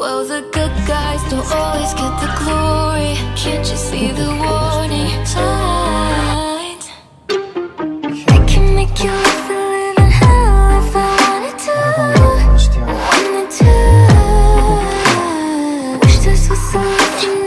Well, the good guys don't always get the glory. Can't you see the warning signs? They can make you